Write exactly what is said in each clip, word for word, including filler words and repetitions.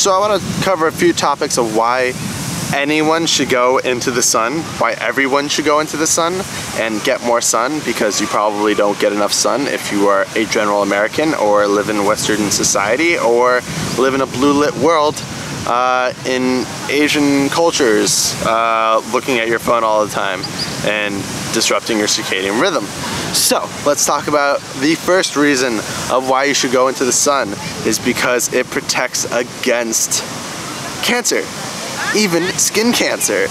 So I want to cover a few topics of why anyone should go into the sun, why everyone should go into the sun and get more sun, because you probably don't get enough sun if you are a general American or live in Western society or live in a blue-lit world uh, in Asian cultures, uh, looking at your phone all the time and disrupting your circadian rhythm. So let's talk about the first reason of why you should go into the sun is because it protects against cancer. Even skin cancer.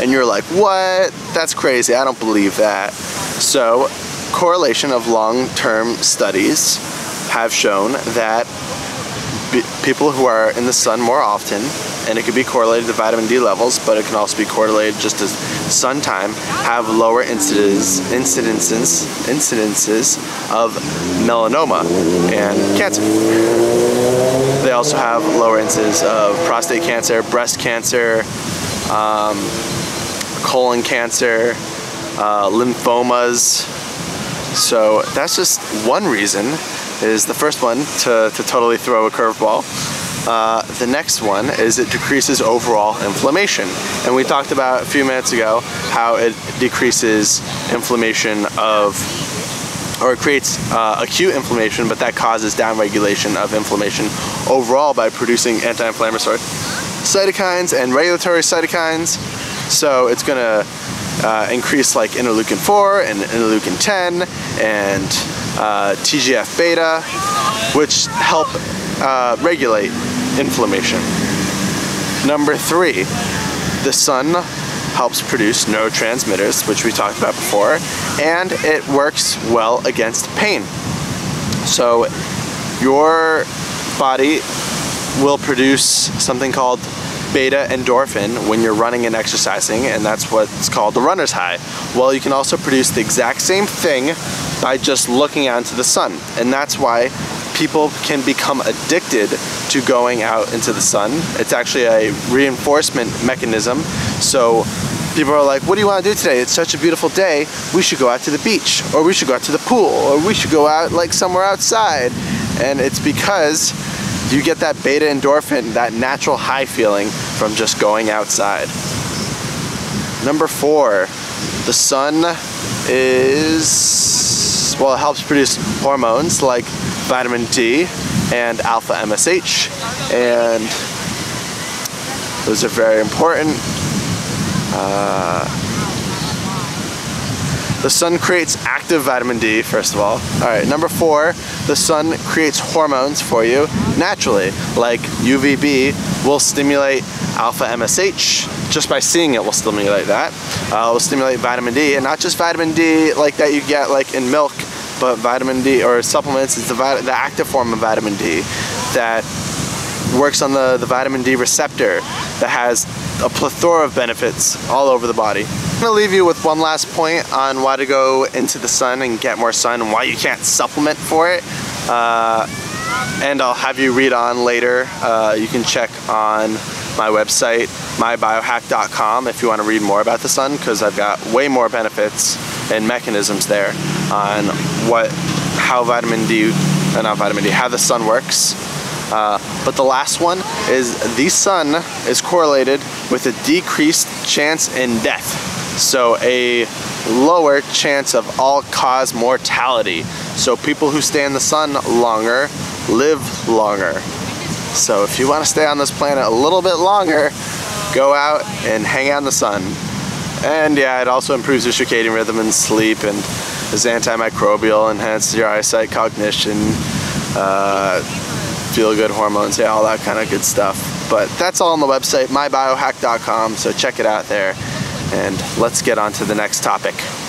And you're like, what? That's crazy, I don't believe that. So, correlation of long-term studies have shown that b people who are in the sun more often, and it could be correlated to vitamin D levels, but it can also be correlated just to sun time, have lower incidences, incidences, incidences of melanoma and cancer. They also have lower incidence of prostate cancer, breast cancer, um, colon cancer, uh, lymphomas. So that's just one reason, is the first one to, to totally throw a curveball. Uh, the next one is it decreases overall inflammation. And we talked about a few minutes ago how it decreases inflammation of or it creates uh, acute inflammation, but that causes downregulation of inflammation overall by producing anti-inflammatory cytokines and regulatory cytokines. So it's gonna uh, increase like interleukin four and interleukin ten and uh, T G F beta, which help uh, regulate inflammation. Number three, the sun helps produce neurotransmitters, which we talked about before, and it works well against pain. So your body will produce something called beta endorphin when you're running and exercising, and that's what's called the runner's high. Well, you can also produce the exact same thing by just looking out into the sun, and that's why people can become addicted to going out into the sun. It's actually a reinforcement mechanism. So people are like, what do you want to do today? It's such a beautiful day. We should go out to the beach, or we should go out to the pool, or we should go out like somewhere outside. And it's because you get that beta endorphin, that natural high feeling from just going outside. Number four, the sun is, well, it helps produce hormones like vitamin D and alpha M S H, and those are very important. Uh, the sun creates active vitamin D, first of all. All right, number four, the sun creates hormones for you naturally, like U V B will stimulate alpha M S H. Just by seeing it will stimulate that. Uh, will stimulate vitamin D, and not just vitamin D like that you get like in milk, but vitamin D, or supplements, is the, the active form of vitamin D that works on the, the vitamin D receptor, that has a plethora of benefits all over the body. I'm gonna leave you with one last point on why to go into the sun and get more sun and why you can't supplement for it. Uh, and I'll have you read on later. Uh, you can check on my website, my biohack dot com, if you wanna read more about the sun, because I've got way more benefits and mechanisms there on what, how vitamin D, uh, not vitamin D, how the sun works. Uh, but the last one is the sun is correlated with a decreased chance in death. So a lower chance of all-cause mortality. So people who stay in the sun longer live longer. So if you want to stay on this planet a little bit longer, go out and hang out in the sun. And yeah, it also improves your circadian rhythm and sleep, and is antimicrobial, enhances your eyesight, cognition, uh, feel-good hormones, yeah, all that kind of good stuff. But that's all on the website, my biohack dot com, so check it out there. And let's get on to the next topic.